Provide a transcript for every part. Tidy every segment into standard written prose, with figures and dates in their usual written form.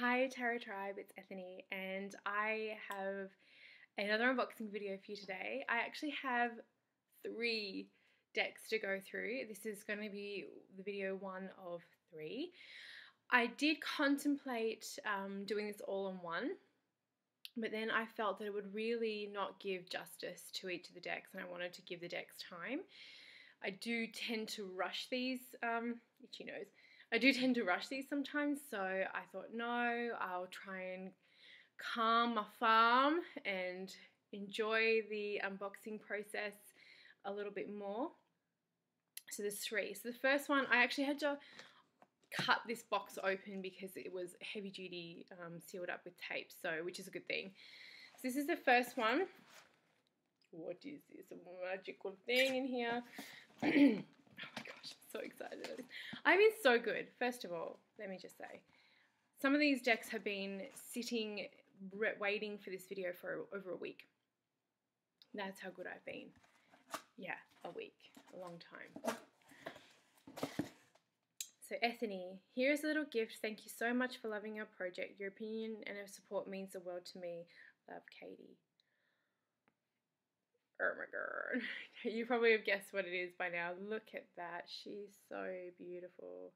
Hi Tarot Tribe, it's Ethony, and I have another unboxing video for you today. I actually have 3 decks to go through. This is going to be the video 1 of 3. I did contemplate doing this all in one, but then I felt that it would really not give justice to each of the decks, and I wanted to give the decks time. I do tend to rush these, itchy nose. I do tend to rush these sometimes, so I thought, no, I'll try and calm my farm and enjoy the unboxing process a little bit more. So there's 3. So the first one, I actually had to cut this box open because it was heavy duty, sealed up with tape, so which is a good thing. So this is the first one. What is this? A magical thing in here. Oh my gosh, I'm so excited. I mean, so good. First of all, let me just say, some of these decks have been sitting, waiting for this video for over a week. That's how good I've been. Yeah, a week. A long time. So Ethony, here is a little gift. Thank you so much for loving our project. Your opinion and your support means the world to me. Love, Katie. Oh my god, you probably have guessed what it is by now. Look at that, she's so beautiful.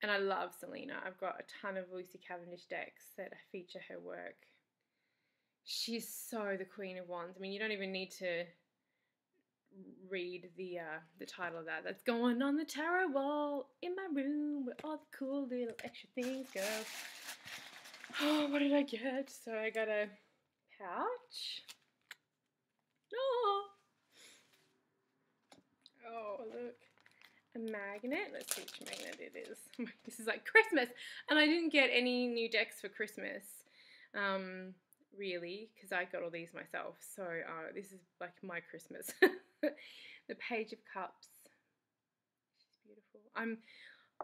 And I love Selena. I've got a ton of Lucy Cavendish decks that feature her work. She's so the Queen of Wands. I mean, you don't even need to read the title of that. That's going on the tarot wall in my room with all the cool little extra things go. Oh, what did I get? So I got a pouch. Oh, look, a magnet. Let's see which magnet it is. This is like Christmas, and I didn't get any new decks for Christmas, really, because I got all these myself, so this is like my Christmas. The Page of Cups, she's beautiful. I'm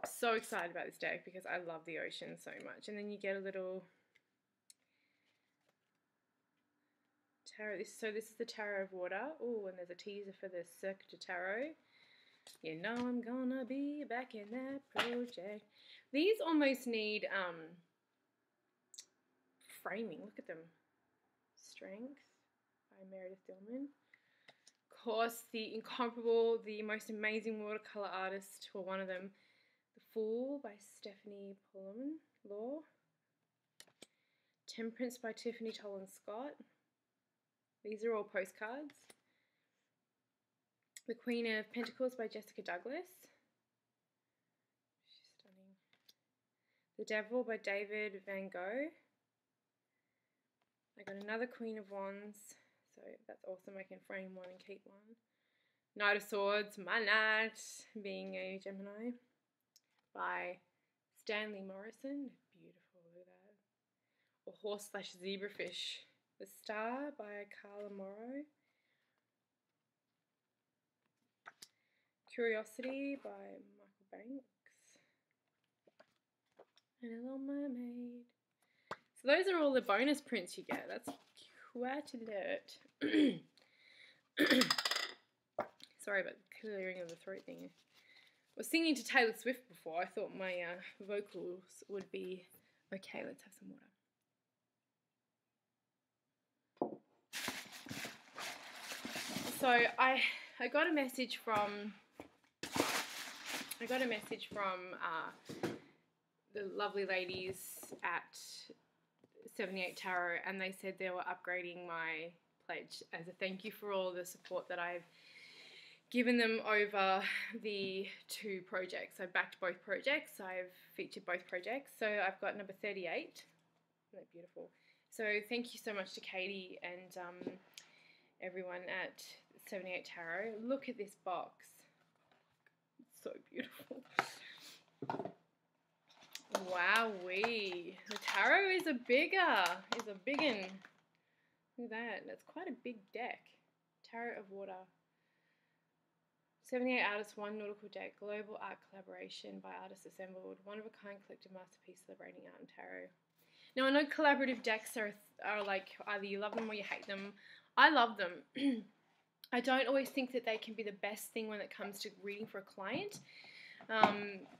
so excited about this deck because I love the ocean so much, and then you get a little tarot. So this is the Tarot of Water. Oh, and there's a teaser for the Circuit of Tarot. You know I'm gonna be back in that project. These almost need framing. Look at them. Strength by Meredith Stillman. Of course, the incomparable, the most amazing watercolor artist, or one of them, The Fool by Stephanie Pullman. Law. Temperance by Tiffany Tolan Scott. These are all postcards. The Queen of Pentacles by Jessica Douglas. She's stunning. The Devil by David Van Gogh. I got another Queen of Wands, so that's awesome. I can frame one and keep one. Knight of Swords, my knight, being a Gemini, by Stanley Morrison. Beautiful, look at that. Or Horse/Zebrafish. The Star by Carla Morrow. Curiosity by Michael Banks. And A Little Mermaid. So those are all the bonus prints you get. That's quite alert. Sorry about the clearing of the throat thing. I was singing to Taylor Swift before. I thought my vocals would be okay. Let's have some water. So I got a message from the lovely ladies at 78 Tarot, and they said they were upgrading my pledge as a thank you for all the support that I've given them over the 2 projects. I backed both projects. I've featured both projects. So I've got number 38. Isn't that beautiful? So thank you so much to Katie and everyone at 78 Tarot. Look at this box. It's so beautiful. Wowee. The tarot is a big one. Look at that. That's quite a big deck. Tarot of Water. 78 Artists, 1 Nautical Deck. Global art collaboration by artists assembled. One-of-a-kind collective masterpiece celebrating art and tarot. Now, I know collaborative decks are like either you love them or you hate them. I love them. I don't always think that they can be the best thing when it comes to reading for a client.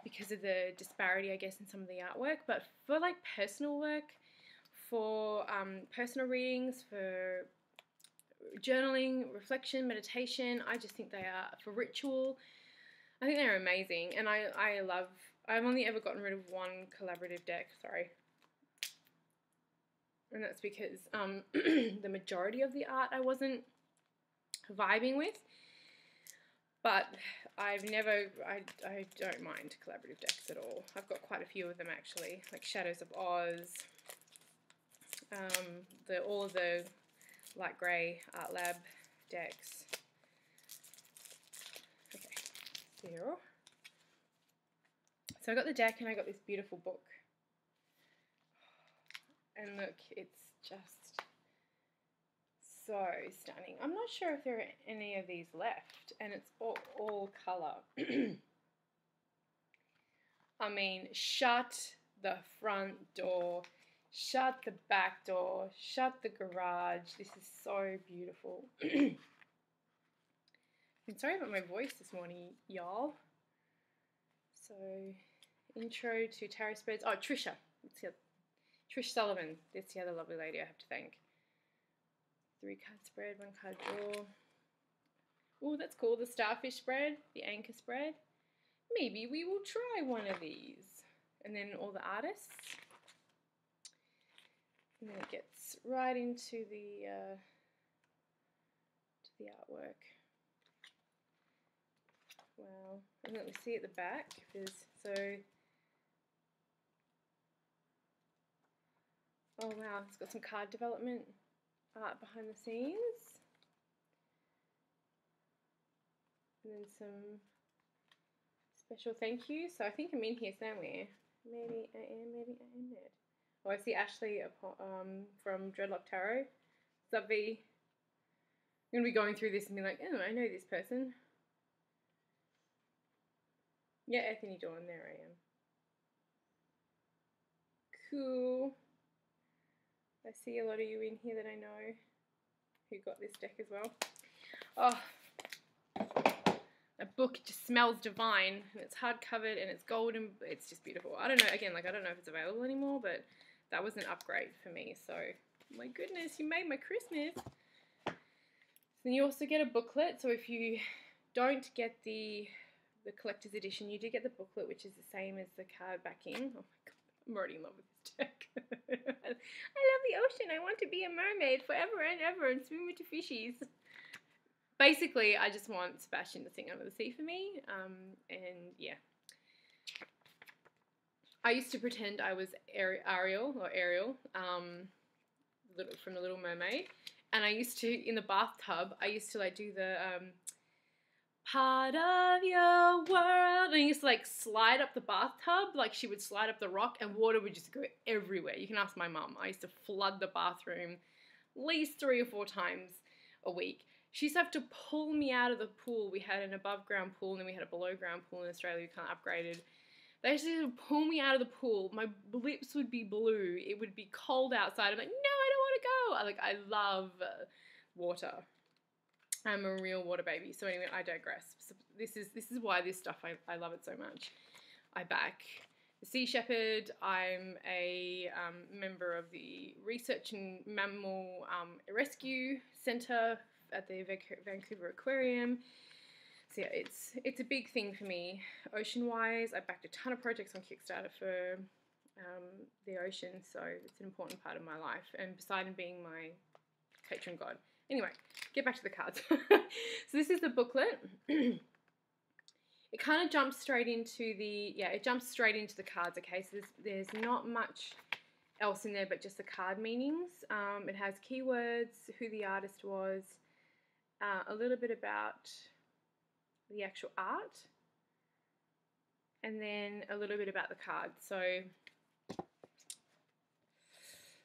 because of the disparity, I guess, in some of the artwork. But for like personal work, for personal readings, for journaling, reflection, meditation, I just think they are, for ritual, I think they're amazing. And I love, I've only ever gotten rid of one collaborative deck, sorry. And that's because the majority of the art I wasn't vibing with. But I've never, I don't mind collaborative decks at all. I've got quite a few of them actually, like Shadows of Oz, all of the Light Grey Art Lab decks. Okay, zero. So I got the deck and I got this beautiful book. And look, it's just so stunning. I'm not sure if there are any of these left, and it's all colour. I mean, shut the front door, shut the back door, shut the garage. This is so beautiful. I'm sorry about my voice this morning, y'all. So, intro to tarot spreads. Oh, Trisha. It's here. Trish Sullivan, that's the other lovely lady I have to thank. 3-card spread, 1-card draw. Oh, that's cool. The starfish spread, the anchor spread. Maybe we will try one of these. And then all the artists. And then it gets right into the artwork. Wow. And let me see at the back. Oh wow, it's got some card development art behind the scenes. And then some special thank yous. So I think I'm in here somewhere. Maybe I am there. Oh, I see Ashley from Dreadlock Tarot. So I'm going to be going through this and be like, oh, I know this person. Yeah, Ethony Dawn, there I am. Cool. I see a lot of you in here that I know who got this deck as well. Oh, a book, it just smells divine, and it's hard covered and it's golden. It's just beautiful. I don't know, again, like I don't know if it's available anymore, but that was an upgrade for me. So, my goodness, you made my Christmas. So then you also get a booklet. So if you don't get the collector's edition, you do get the booklet, which is the same as the card backing. Oh my god. I'm already in love with this deck. I love the ocean. I want to be a mermaid forever and ever and swim with the fishies. Basically, I just want Sebastian to sing under the sea for me. And yeah. I used to pretend I was Ariel from The Little Mermaid. And I used to, in the bathtub, I used to like do the part of your world, and I used to like slide up the bathtub, like she would slide up the rock and water would just go everywhere. You can ask my mum. I used to flood the bathroom at least 3 or 4 times a week. She used to have to pull me out of the pool. We had an above ground pool and then we had a below ground pool in Australia. We kind of upgraded. They used to pull me out of the pool. My lips would be blue. It would be cold outside. I'm like, no, I don't want to go. I love water. I'm a real water baby. So anyway, I digress. So this is why this stuff, I love it so much. I back the Sea Shepherd. I'm a member of the Research and Mammal Rescue Centre at the Vancouver Aquarium. So yeah, it's a big thing for me. Ocean-wise, I backed a ton of projects on Kickstarter for the ocean. So it's an important part of my life. And Poseidon being my patron god. Anyway, get back to the cards. So this is the booklet. It kind of jumps straight into the cards, okay? So there's not much else in there but just the card meanings. It has keywords, who the artist was, a little bit about the actual art, and then a little bit about the card. So,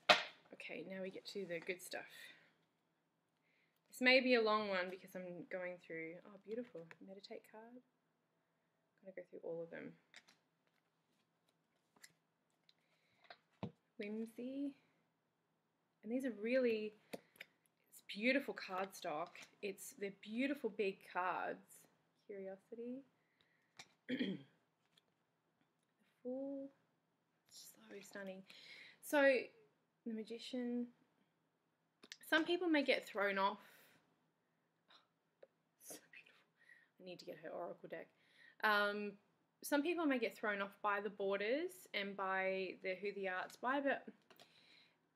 okay, now we get to the good stuff. This may be a long one because I'm going through, oh beautiful, meditate card. I'm going to go through all of them. Whimsy. And these are really, it's beautiful cardstock. They're beautiful big cards. Curiosity. beautiful. So stunning. So the Magician. Some people may get thrown off. Oh, so beautiful. I need to get her oracle deck. Some people may get thrown off by the borders and by the who the art's by, but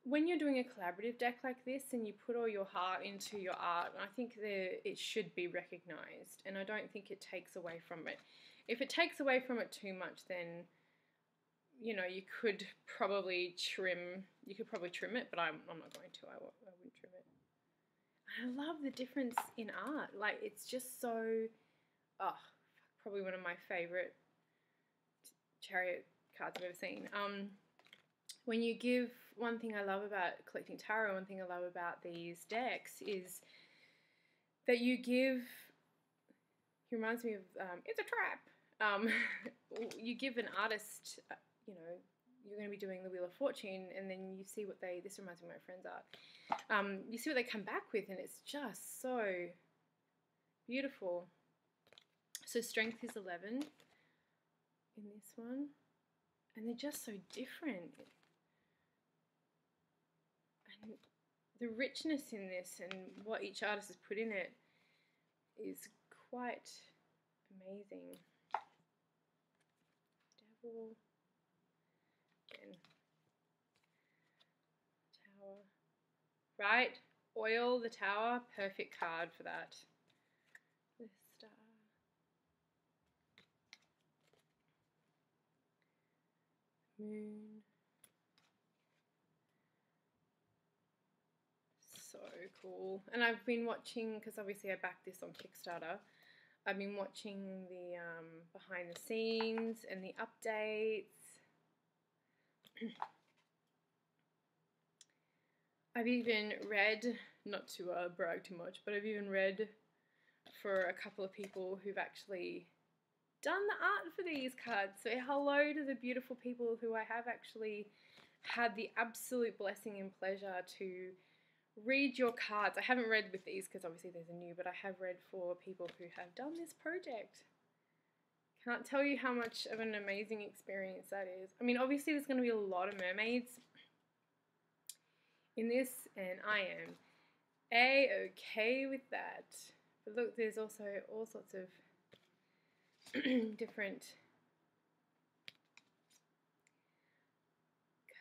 when you're doing a collaborative deck like this and you put all your heart into your art, I think it should be recognised, and I don't think it takes away from it. If it takes away from it too much, then you know you could probably trim. You could probably trim it, but I'm not going to. I wouldn't trim it. And I love the difference in art. Like it's just so. Oh, probably one of my favourite Chariot cards I've ever seen. When you give, one thing I love about collecting tarot, one thing I love about these decks is that you give, he reminds me of, it's a trap, you give an artist, you know, you're going to be doing the Wheel of Fortune, and then you see what they, this reminds me of my friend's art, you see what they come back with, and it's just so beautiful. So strength is 11 in this one, and they're just so different. And the richness in this and what each artist has put in it is quite amazing. Devil. Again. Tower. Right? Oil, the Tower. Perfect card for that. The Star. Moon. So cool. And I've been watching, because obviously I backed this on Kickstarter, I've been watching the behind the scenes and the updates. I've even read, not to brag too much, but I've even read for a couple of people who've actually done the art for these cards. So hello to the beautiful people who I have actually had the absolute blessing and pleasure to read your cards. I haven't read with these because obviously there's a new, but I have read for people who have done this project. Can't tell you how much of an amazing experience that is. I mean, obviously there's going to be a lot of mermaids in this, and I am a-okay with that. But look, there's also all sorts of different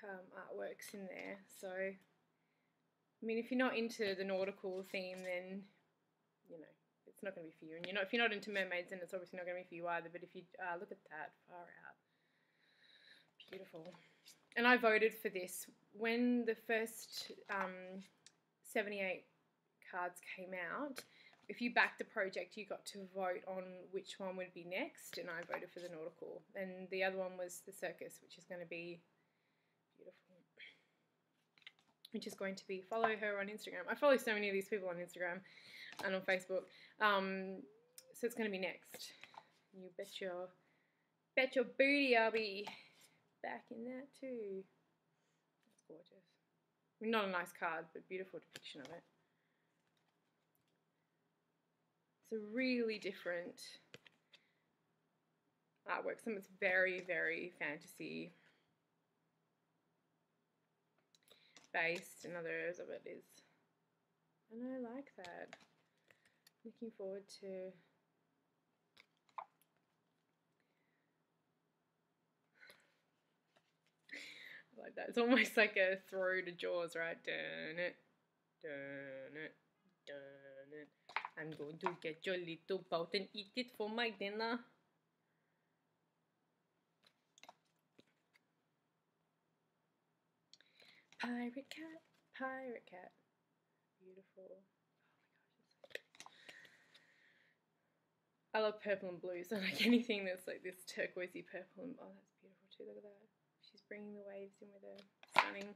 artworks in there, so I mean, if you're not into the nautical theme, then, you know, it's not going to be for you. And you're not, if you're not into mermaids, then it's obviously not going to be for you either. But if you look at that, far out. Beautiful. And I voted for this. When the first 78 cards came out, if you backed the project, you got to vote on which one would be next. And I voted for the nautical. And the other one was the circus, which is going to be beautiful. Which is going to be, follow her on Instagram. I follow so many of these people on Instagram and on Facebook. So it's going to be next. You bet your booty I'll be back in that too. That's gorgeous. I mean, not a nice card, but beautiful depiction of it. It's a really different artwork. Some of it's very, very fantasy based, and others of it is, and I like that. Looking forward to I like that. It's almost like a throw to Jaws, right? Dun it, dun it, dun it. I'm going to get your little boat and eat it for my dinner. Pirate cat, pirate cat. Beautiful. Oh my gosh, it's so good. I love purple and blues. I like anything that's like this turquoisey purple and, oh, that's beautiful too. Look at that. She's bringing the waves in with her. Stunning.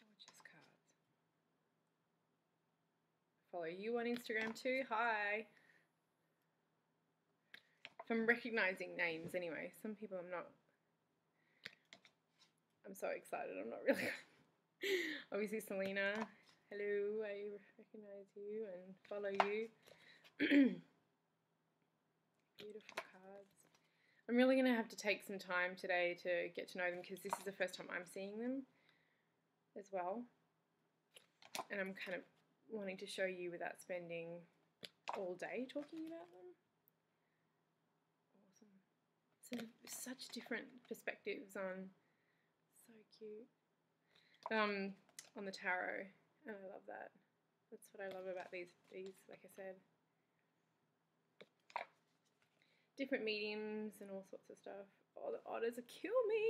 Gorgeous cards. Follow you on Instagram too. Hi. If I'm recognizing names anyway, some people I'm not. I'm so excited, I'm not really. Obviously Selena, hello, I recognise you and follow you. Beautiful cards. I'm really going to have to take some time today to get to know them because this is the first time I'm seeing them as well. And I'm kind of wanting to show you without spending all day talking about them. Awesome. So, such different perspectives on, so cute, on the tarot. And I love that. That's what I love about these, like I said. Different mediums and all sorts of stuff. Oh, the otters will kill me.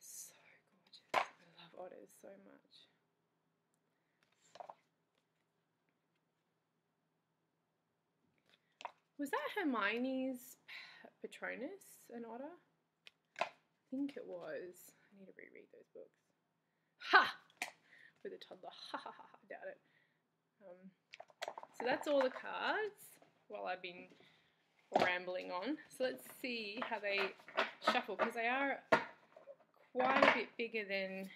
So gorgeous. I love otters so much. Was that Hermione's Patronus, an otter? I think it was. I need to reread those books. Ha! With a toddler. Ha ha ha. I doubt it. So that's all the cards while I've been rambling on. So let's see how they shuffle because they are quite a bit bigger than...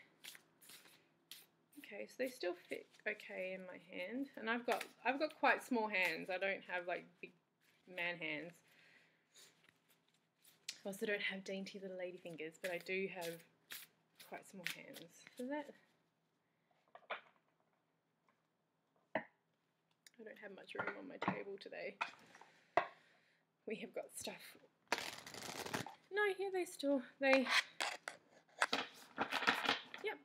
Okay, so they still fit okay in my hand. And I've got quite small hands. I don't have like big man hands. I also don't have dainty little lady fingers, but I do have quite small hands. So that I don't have much room on my table today. We have got stuff. No, yeah, they yep.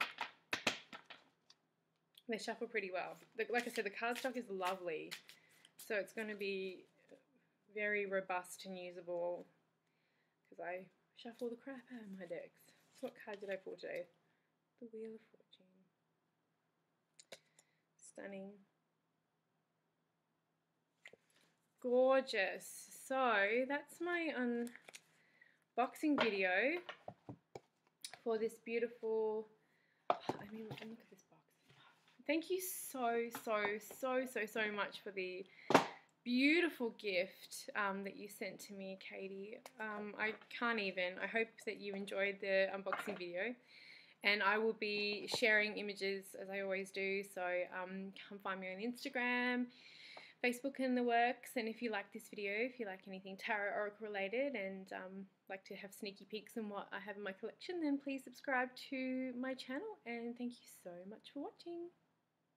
They shuffle pretty well. Like I said, the cardstock is lovely. So it's going to be very robust and usable because I shuffle the crap out of my decks. So what card did I pull today? The Wheel of Fortune. Stunning. Gorgeous. So that's my unboxing video for this beautiful, I mean, look at this box. Thank you so much for the beautiful gift that you sent to me, Katie. I can't even. I hope that you enjoyed the unboxing video, and I will be sharing images as I always do, so come find me on Instagram, Facebook and the works. And if you like this video, if you like anything tarot oracle related and like to have sneaky peeks on what I have in my collection, then please subscribe to my channel, and thank you so much for watching.